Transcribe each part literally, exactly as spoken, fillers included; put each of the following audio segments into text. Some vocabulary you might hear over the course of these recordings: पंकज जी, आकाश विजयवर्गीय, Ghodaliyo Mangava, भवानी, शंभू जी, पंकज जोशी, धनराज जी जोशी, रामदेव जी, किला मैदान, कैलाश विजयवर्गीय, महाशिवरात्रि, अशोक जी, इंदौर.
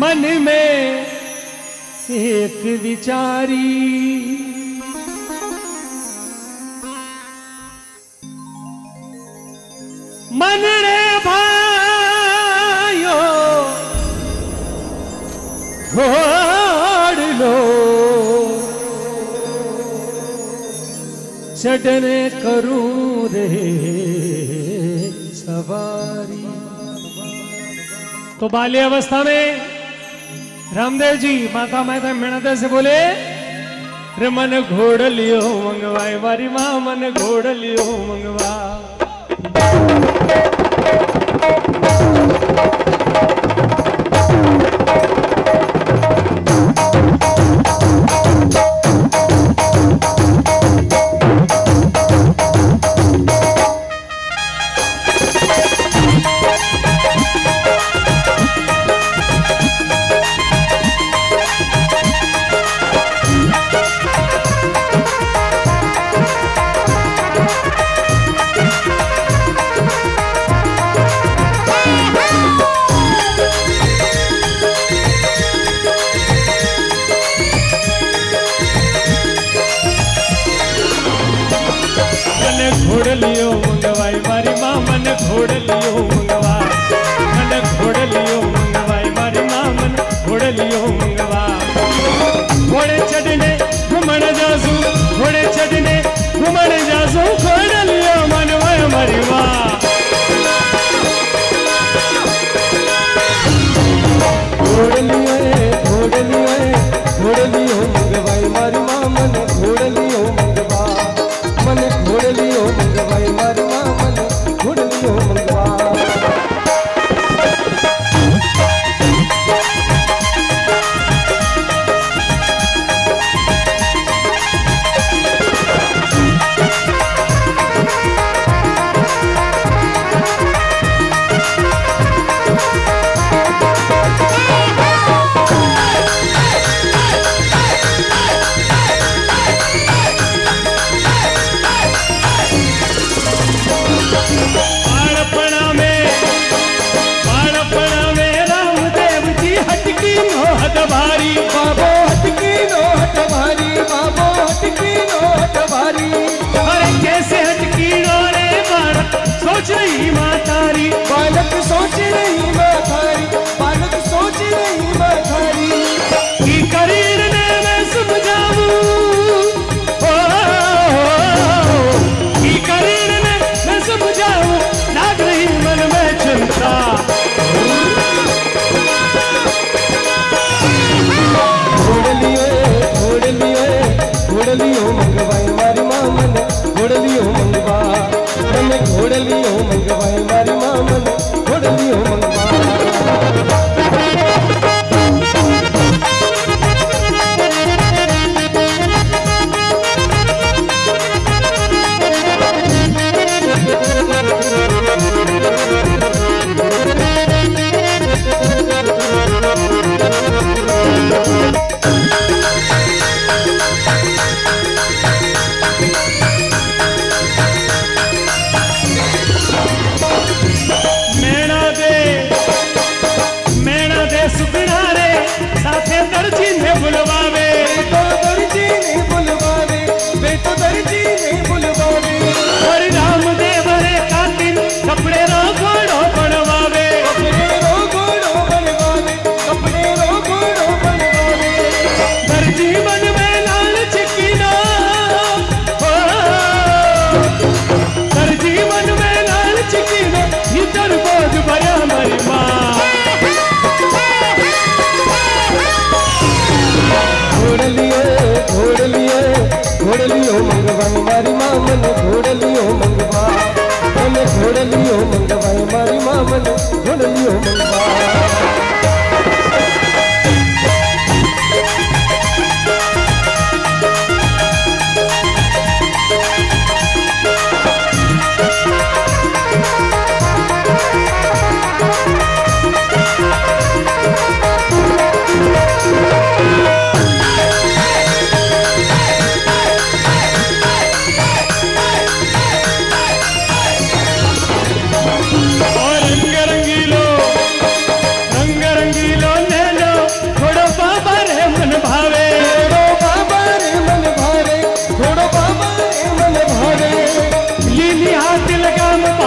मन में एक विचारी मन रे भाइयो छोड़ लो चढ़ने करूं रे सवारी। तो बाल्यावस्था में रामदेव जी माता माता मेणा से बोले, रे मन घोड़ लियो मंगवाए वारी माँ मन घोड़ लियो मंगवा।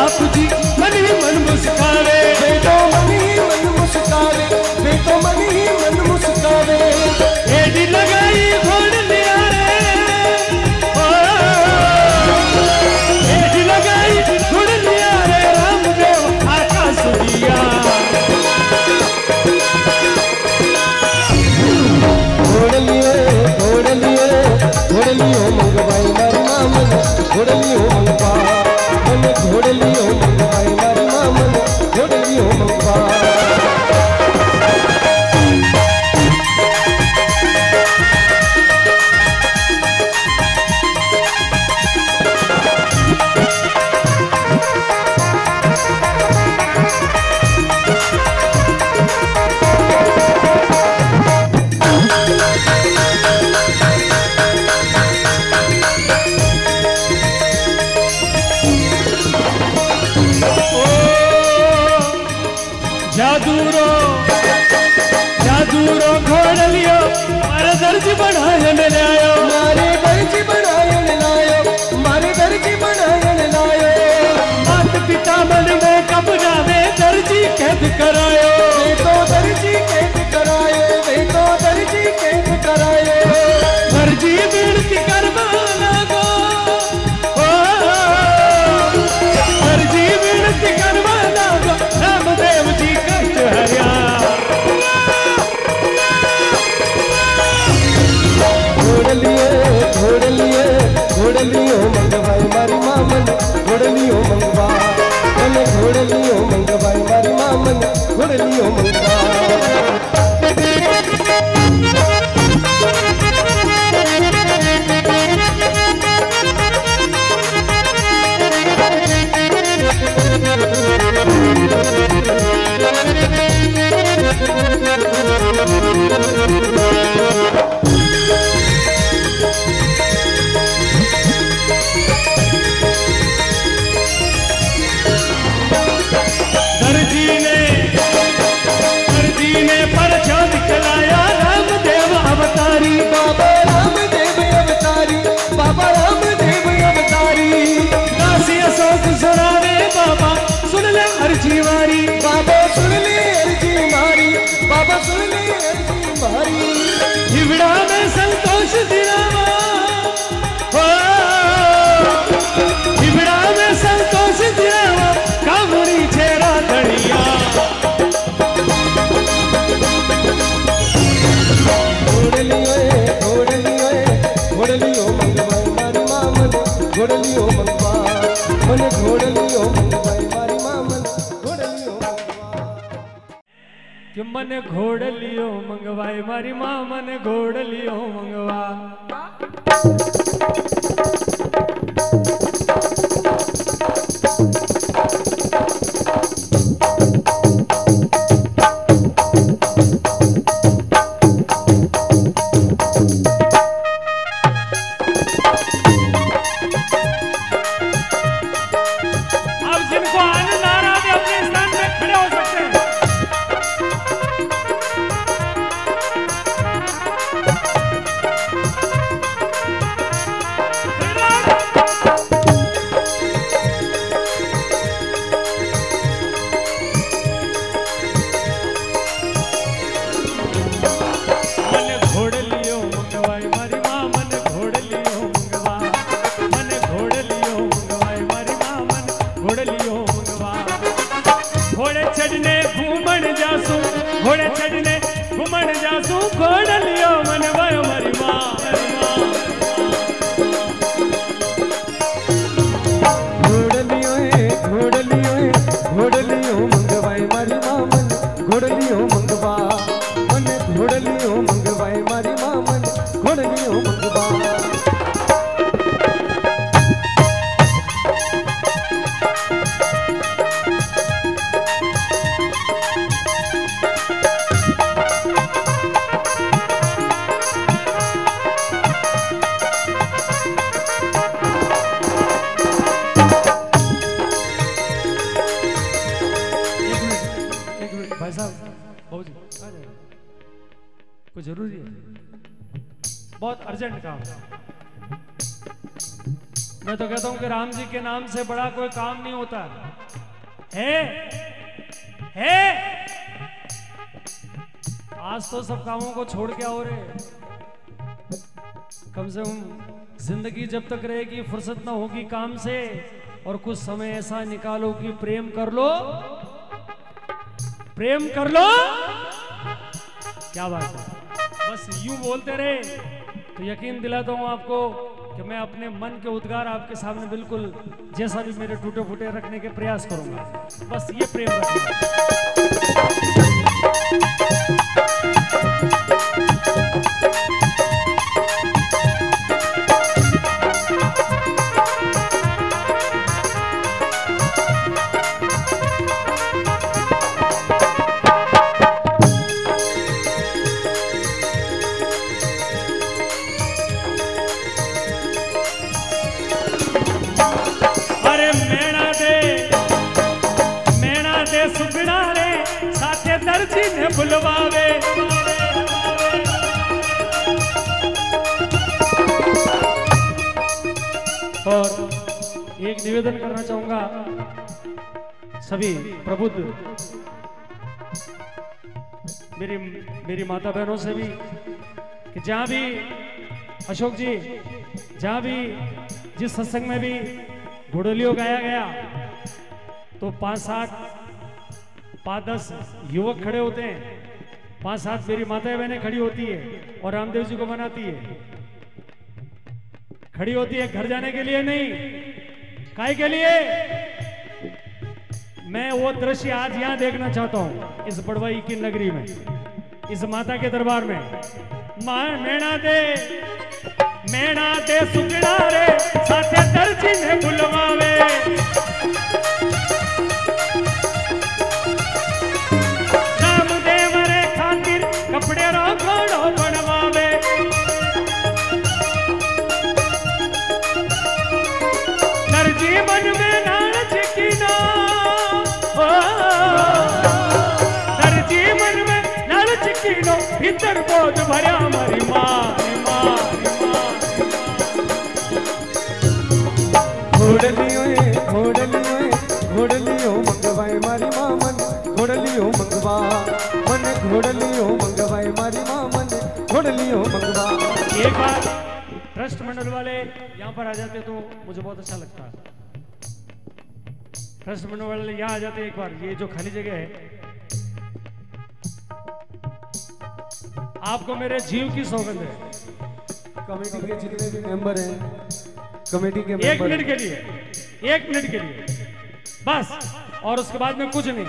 बापूजी मन ही मन मुस्कारे, बेटो मन ही मन मुस्कारे, बेटो मन ही मन मुस्कारे। एडी लगाई घोड़ न्यारे, एडी लगाई घोड़ न्यारे, रामदेव आका सुनिया। घोड़ लिए घोड़ लिए घोड़ लियो मंगवाई मारी मामन, घोड़ लियो मंगवा घोड़ लियो मंगवाई मारी मामन, घोड़ लियो मंगवा। मने घोड़ लियो मंगवाए मारी माँ, मने घोड़ लियो मंगवा। मैं तो कहता हूं कि राम जी के नाम से बड़ा कोई काम नहीं होता है। हैं हैं आज तो सब कामों को छोड़ के हो रहे। कम से कम जिंदगी जब तक रहेगी फुर्सत ना होगी काम से, और कुछ समय ऐसा निकालो कि प्रेम कर लो, प्रेम कर लो। क्या बात है, बस यूं बोलते रहे तो यकीन दिलाता हूं आपको कि मैं अपने मन के उद्गार आपके सामने बिल्कुल जैसा भी मेरे टूटे फूटे रखने के प्रयास करूंगा। बस ये प्रेम रखना। बुलवावे और एक निवेदन करना चाहूंगा सभी प्रबुद्ध मेरी मेरी माता बहनों से भी कि जहां भी अशोक जी, जहां भी जिस सत्संग में भी घुड़लियों गाया गया तो पांच सात पाँच दस युवक खड़े होते हैं, पांच सात मेरी माताएं बहनें खड़ी होती है और रामदेव जी को मनाती है। खड़ी होती है घर जाने के लिए नहीं, काय के लिए? मैं वो दृश्य आज यहां देखना चाहता हूं इस बड़वाई की नगरी में, इस माता के दरबार में। मैणा दे मैणा दे सुखड़ा रे साथे दर्जी ने बुलवावे। भीतर बोझ भरा मरी माँ माँ घोड़लियों घोड़लियों घोड़लियों मंगवाए मारी माँ मन, घोड़लियों मंगवा मन, घोड़लियों मंगवाए मारी माँ मन, घोड़लियों मंगवा। एक बार ट्रस्ट मंडल वाले यहाँ पर आ जाते तो मुझे बहुत अच्छा लगता। ट्रस्ट मंडल वाले यहाँ आ जाते एक बार, ये जो खाली जगह है आपको मेरे जीव की सौगंध है। कमेटी के जितने भी मेंबर हैं, कमेटी के एक मिनट के लिए, एक मिनट के लिए बस, और उसके बाद में कुछ नहीं।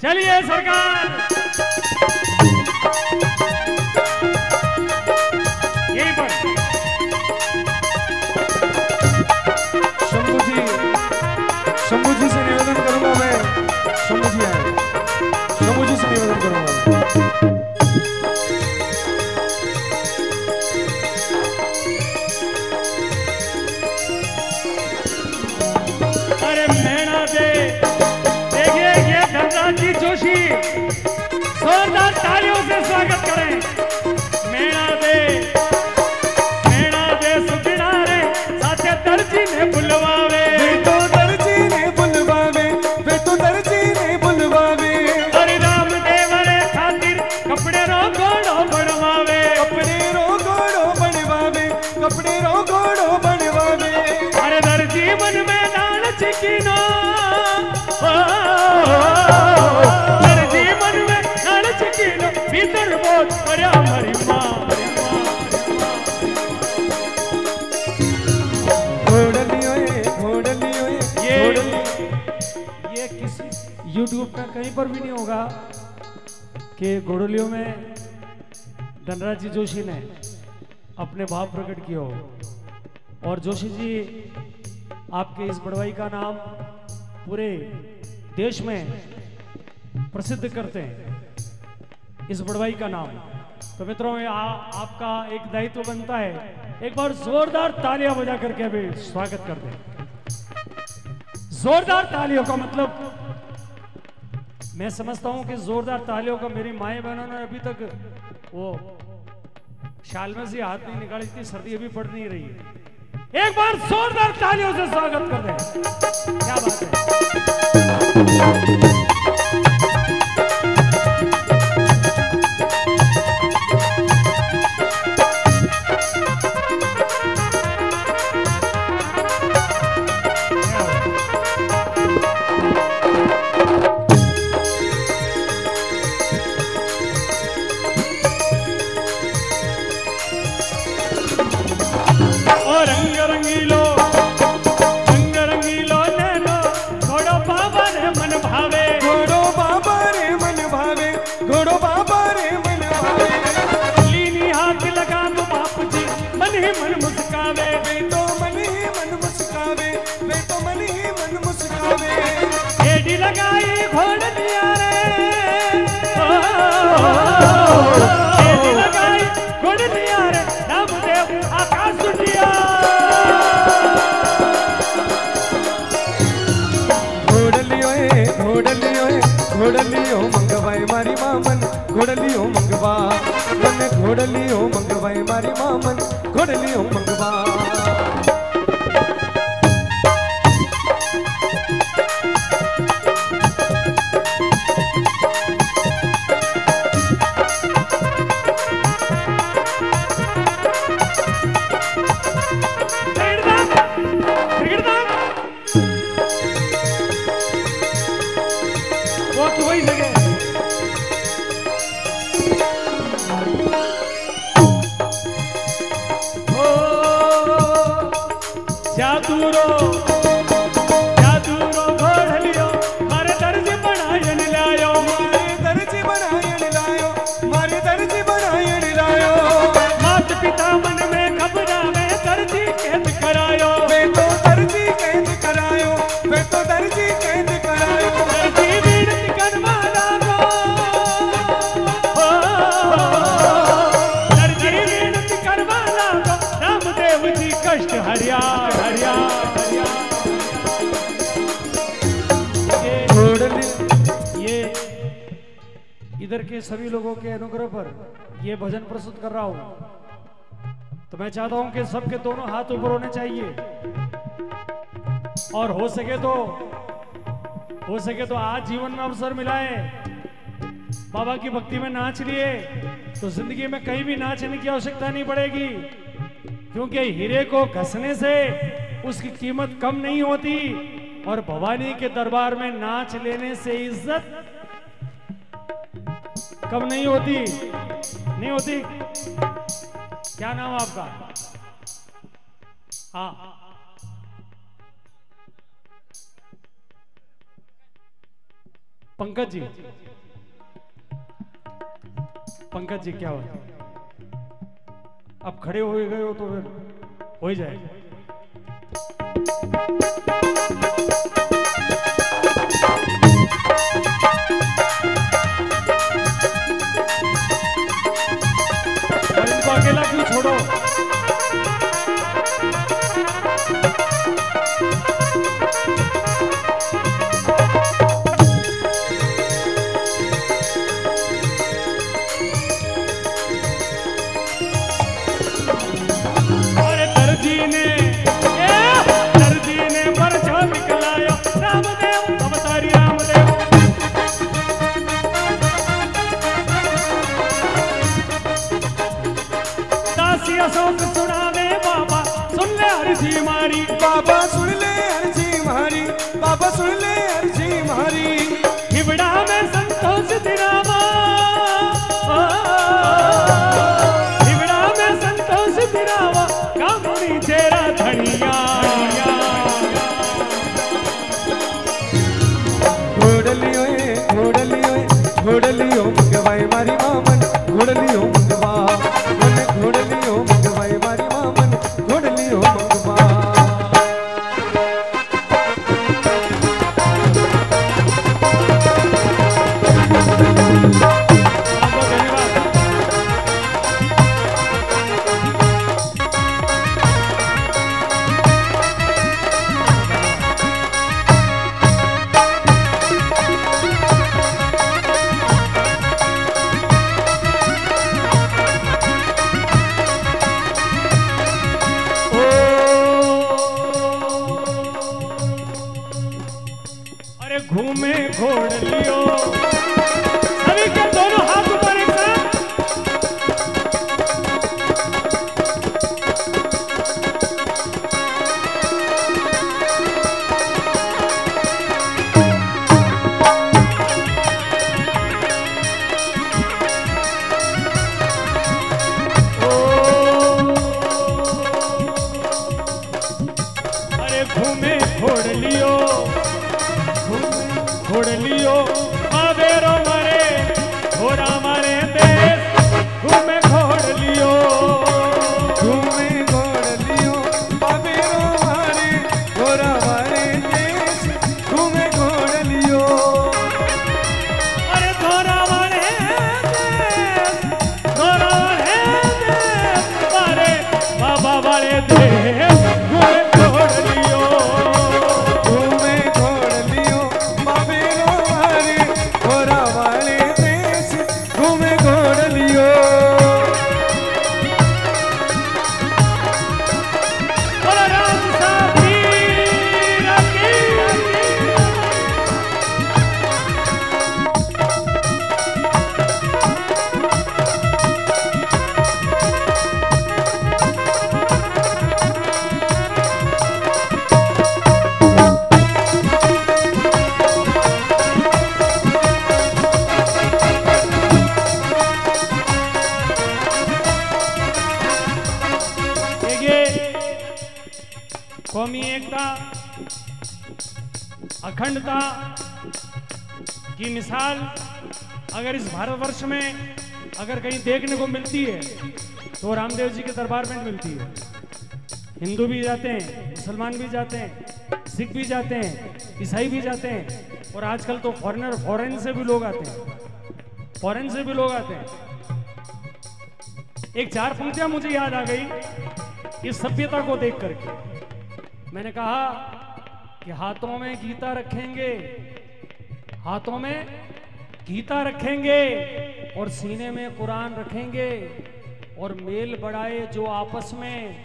चलिए सरकार यहीं पर। शंभू जी, शंभू जी से निवेदन करूंगा मैं। शंभू जी आए, शंभू जी से निवेदन करूंगा। पंकज जी जोशी जोरदार तालियों से स्वागत करें। मेणा दे मेणा दे सुखड़ा रे साथे दर्जी ने बुलवावे, बेटो दर्जी ने बुलवावे, बेटो दर्जी ने बुलवावे। अरे रामदेव रे खातिर कपड़े रो घोड़ो बनवावे, कपड़े रो घोड़ो बनवावे, कपड़े रो घोड़ो बनवावे। अरे दर्जी मन में नाल चिकिनो भीतर बोझ भरा मरी माँ। ये किसी यूट्यूब पर कहीं पर भी नहीं होगा कि घोड़लियों में धनराज जी जोशी ने अपने भाव प्रकट किया हो। और जोशी जी, आपके इस बड़वाई का नाम पूरे देश में प्रसिद्ध करते हैं, इस बड़वाई का नाम। तो मित्रों आ, आपका एक दायित्व बनता है, एक बार जोरदार तालियां बजा करके अभी स्वागत कर दें। जोरदार तालियों का मतलब मैं समझता हूं कि जोरदार तालियों का मेरी माए बहनों ने अभी तक वो शाल में से हाथ नहीं निकाली, इतनी सर्दी अभी पड़ नहीं रही है। एक बार जोरदार तालियों से स्वागत कर दें। क्या बात है। सभी लोगों के अनुग्रह पर यह भजन प्रस्तुत कर रहा हूं, तो मैं चाहता हूं कि सबके दोनों हाथ ऊपर होने चाहिए और हो सके तो हो सके तो आज जीवन में अवसर मिलाए, बाबा की भक्ति में नाच लिए तो जिंदगी में कहीं भी नाचने की आवश्यकता नहीं पड़ेगी, क्योंकि हीरे को घसने से उसकी कीमत कम नहीं होती और भवानी के दरबार में नाच लेने से इज्जत कब नहीं होती नहीं होती क्या नाम आपका? हाँ पंकज जी, पंकज जी क्या हुआ? अब खड़े हो गए हो तो फिर हो ही जाएगा। अकेला क्यों छोड़ो, घूमे घोड़ लियो। अखंडता की मिसाल अगर इस भारतवर्ष में अगर कहीं देखने को मिलती है तो रामदेव जी के दरबार में मिलती है। हिंदू भी जाते हैं, मुसलमान भी जाते हैं, सिख भी जाते हैं, ईसाई भी जाते हैं, और आजकल तो फॉरेनर फॉरेन से भी लोग आते हैं, फॉरेन से भी लोग आते हैं। एक चार पंक्तियां मुझे याद आ गई इस सभ्यता को देख करके। मैंने कहा कि हाथों में गीता रखेंगे, हाथों में गीता रखेंगे और सीने में कुरान रखेंगे, और मेल बढ़ाए जो आपस में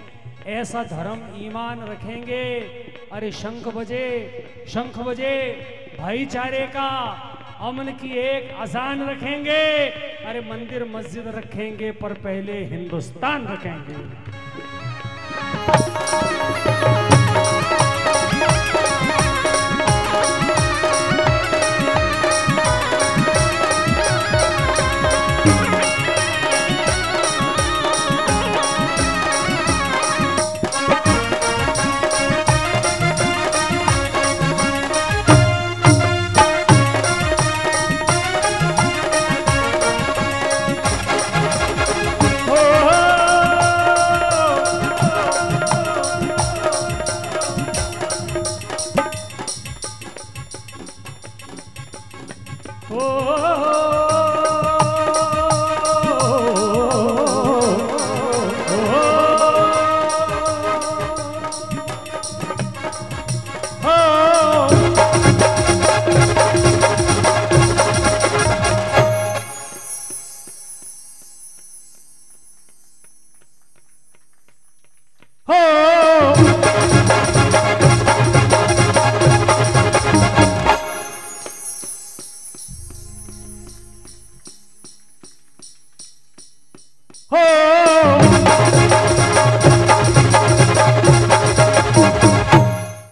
ऐसा धर्म ईमान रखेंगे। अरे शंख बजे, शंख बजे, भाईचारे का अमन की एक अजान रखेंगे। अरे मंदिर मस्जिद रखेंगे पर पहले हिंदुस्तान रखेंगे। Oh, oh, oh.